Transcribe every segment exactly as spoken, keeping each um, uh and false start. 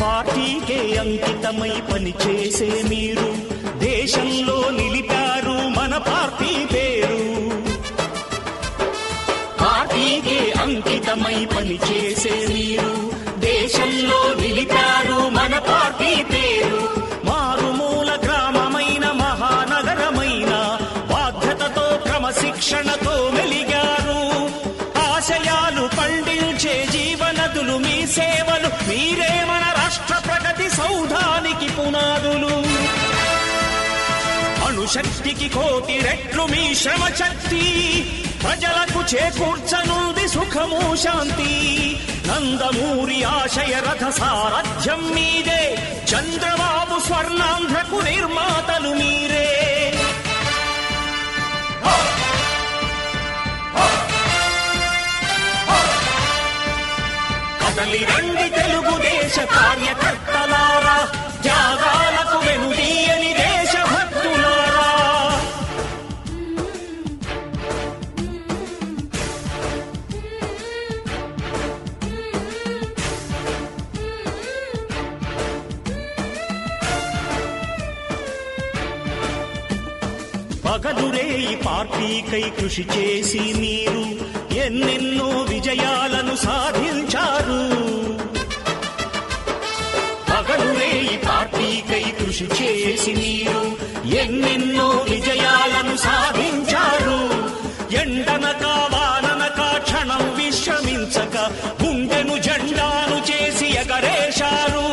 పార్టీకే అంకితమై పనిచేసే మీరు దేశంలో నిలిపారు మన పార్టీ పేరు. పార్టీకే అంకితమై పనిచేసే మీరు దేశంలో నిలిపారు మన పార్టీ పేరు. మారుమూల గ్రామమైన మహానగరమైన బాధ్యతతో క్రమశిక్షణతో మెలిగారు. ఆశయాలు పండించే జీవనదులు మీ సేవలు, మీరే మన రాష్ట్ర ప్రగతి సౌధానికి పునాదులు. అణుశక్తికి కోటి రెట్లు మీ శ్రమ శక్తి, ప్రజలకు చేకూర్చనుంది సుఖము శాంతి. నందమూరి ఆశయ రథ సారథ్యం మీదే, చంద్రబాబు స్వర్ణాంధ్రకు నిర్మాతలు మీరే. కదలి రండి తెలుగుదేశ కార్యకర్తలారా, త్యాగాలకు వెనుదీయని దేశభక్తులారా. పగలురే ఈ పార్టీకై కృషి చేసి మీరు ఎన్నెన్నో విజయాలను సాధించారు. పగలురే ఈ పార్టీకై కృషి చేసి మీరు ఎన్నెన్నో విజయాలను సాధించారు. ఎండనక వాననక క్షణం విశ్రమించక గుండెను జెండాను చేసి ఎగరేశారు.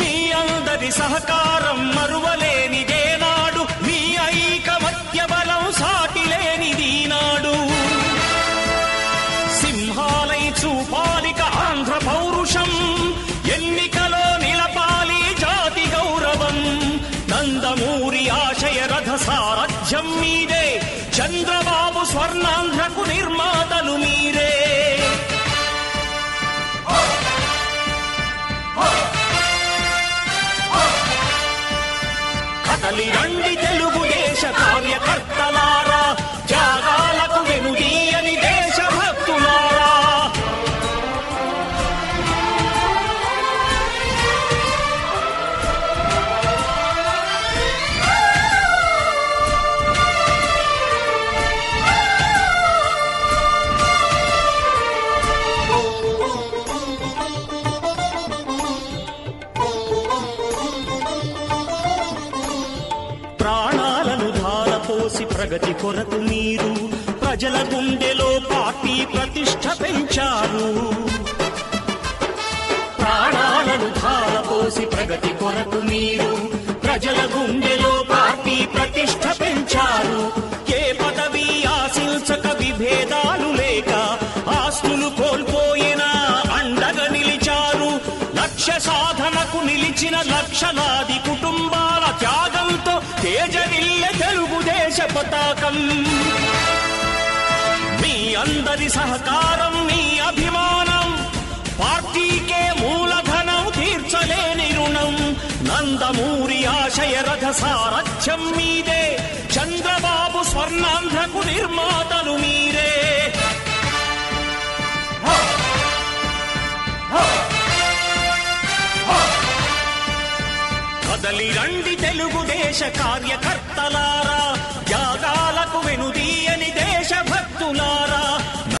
మీ అందరి సహకారం మరువలేనిదేనాడు, మీ ఐకమత్య బలం సాటిలేనిదీనాడు. సింహాలై చూపాలిక ఆంధ్ర పౌరుషం, ఎన్నికలో నిలపాలి జాతి గౌరవం. నందమూరి ఆశయ రథ సారథ్యం మీదే, చంద్రబాబు స్వర్ణాంధ్రకు నిర్మాతలు మీరే. కదలి రండి తెలుగుదేశ కార్యకర్తలారా, త్యాగాలకు వెనుదీయని దేశభక్తులారా. ప్రాణాలను ధారపోసి ప్రగతి కొరకు మీరు ప్రజల గుండెలో పార్టీ ప్రతిష్ట పెంచారు. ప్రాణాలను ధారపోసి ప్రగతి కొరకు మీరు ప్రజల గుండెలో పార్టీ ప్రతిష్ట పెంచారు. ఏ పదవి ఆశించక విభేదాలు లేక ఆస్తులు కోల్పోయినా అండగా నిలిచారు. లక్ష్య సాధనకు నిలిచిన లక్షలాది కుటుంబాల త్యాగంతో తేజరిల్లే తెలుగుదేశ పతాకం. మీ అందరి సహకారం మీ అభిమానం, పార్టీకే మూలధనం తీర్చలేని రుణం. నందమూరి ఆశయ రథ సారథ్యం మీదే, చంద్రబాబు స్వర్ణాంధ్రకు నిర్మాతలు మీరే. కదలి రండి తెలుగుదేశ కార్యకర్తలారా,